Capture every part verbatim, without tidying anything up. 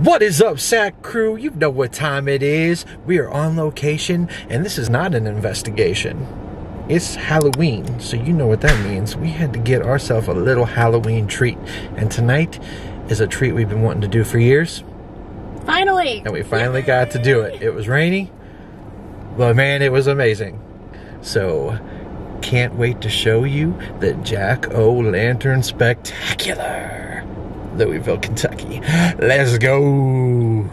What is up, Sack Crew? You know what time it is. We are on location, and this is not an investigation. It's Halloween, so you know what that means. We had to get ourselves a little Halloween treat, and tonight is a treat we've been wanting to do for years. Finally! And we finally got to do it. It was rainy, but man, it was amazing. So, can't wait to show you the Jack O' Lantern Spectacular. Louisville, Kentucky. Let's go!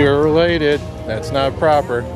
two are related. That's not proper.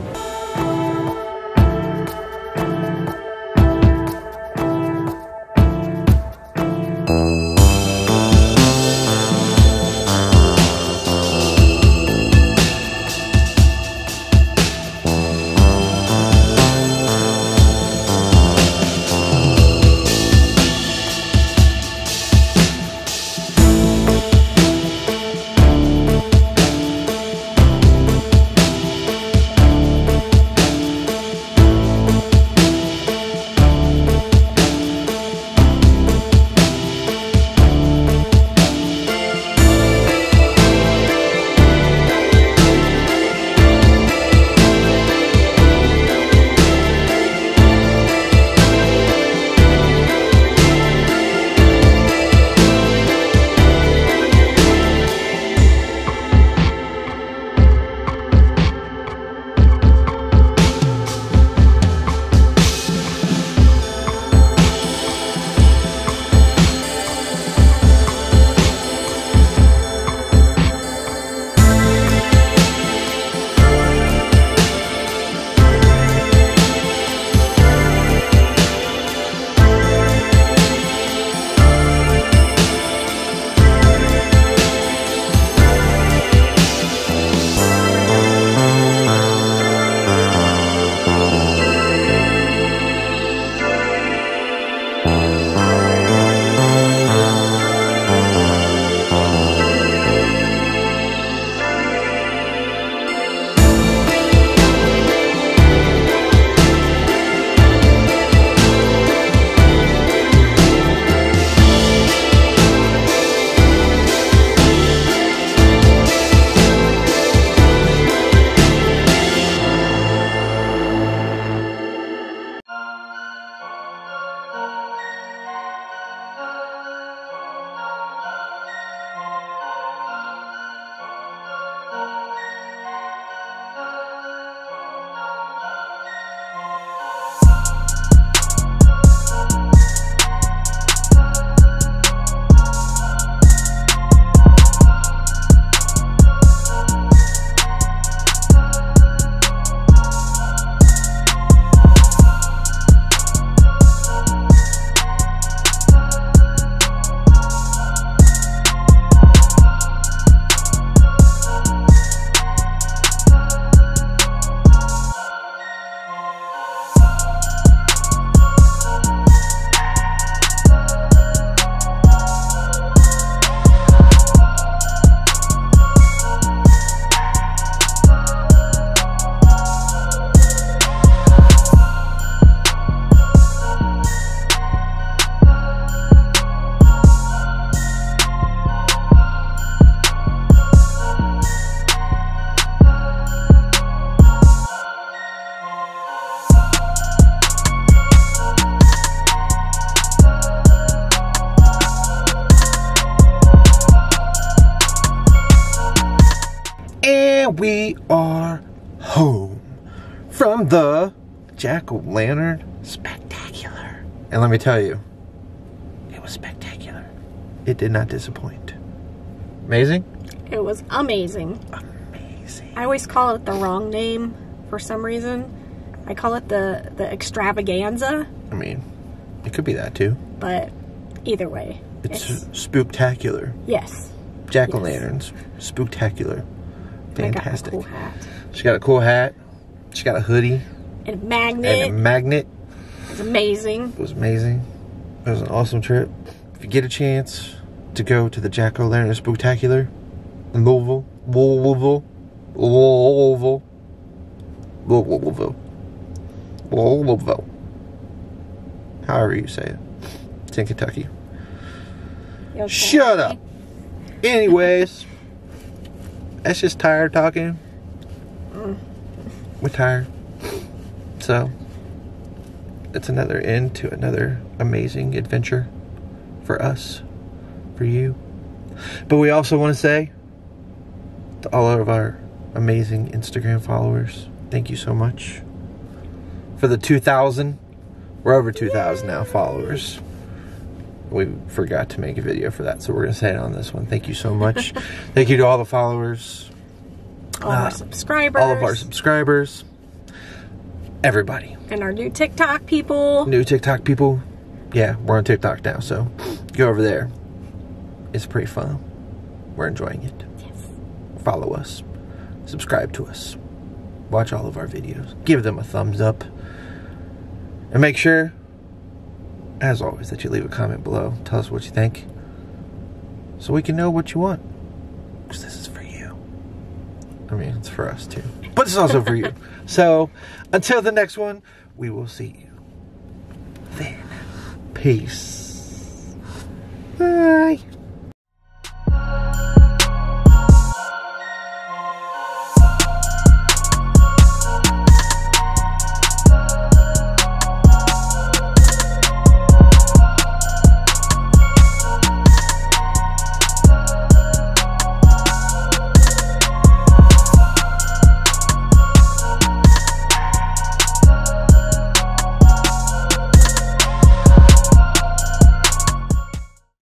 We are home from the Jack O' Lantern Spectacular. And let me tell you, it was spectacular. It did not disappoint. Amazing? It was amazing. Amazing. I always call it the wrong name for some reason. I call it the, the extravaganza. I mean, it could be that too. But either way. It's, it's spooktacular. Yes. Jack O' Lanterns. Yes. Spooktacular. Fantastic. Got a cool hat. She got a cool hat. She got a hoodie. And a magnet. And a magnet. It was amazing. It was amazing. It was an awesome trip. If you get a chance to go to the Jack O' Lantern Spooktacular in Louisville, Louisville, Louisville, Louisville, Louisville, however you say it. It's in Kentucky. Okay. Shut up. Anyways. That's just tired talking. Mm. We're tired. So, it's another end to another amazing adventure for us, for you. But we also want to say to all of our amazing Instagram followers, thank you so much for the two thousand. We're over two thousand now followers. We forgot to make a video for that, so we're going to say it on this one. Thank you so much. Thank you to all the followers. all uh, our subscribers. All of our subscribers. Everybody. And our new TikTok people. New TikTok people. Yeah, we're on TikTok now, so go over there. It's pretty fun. We're enjoying it. Yes. Follow us. Subscribe to us. Watch all of our videos. Give them a thumbs up. And make sure, as always, that you leave a comment below. Tell us what you think. So we can know what you want. Because this is for you. I mean, it's for us too. But it's also for you. So, until the next one, we will see you then. Peace. Bye.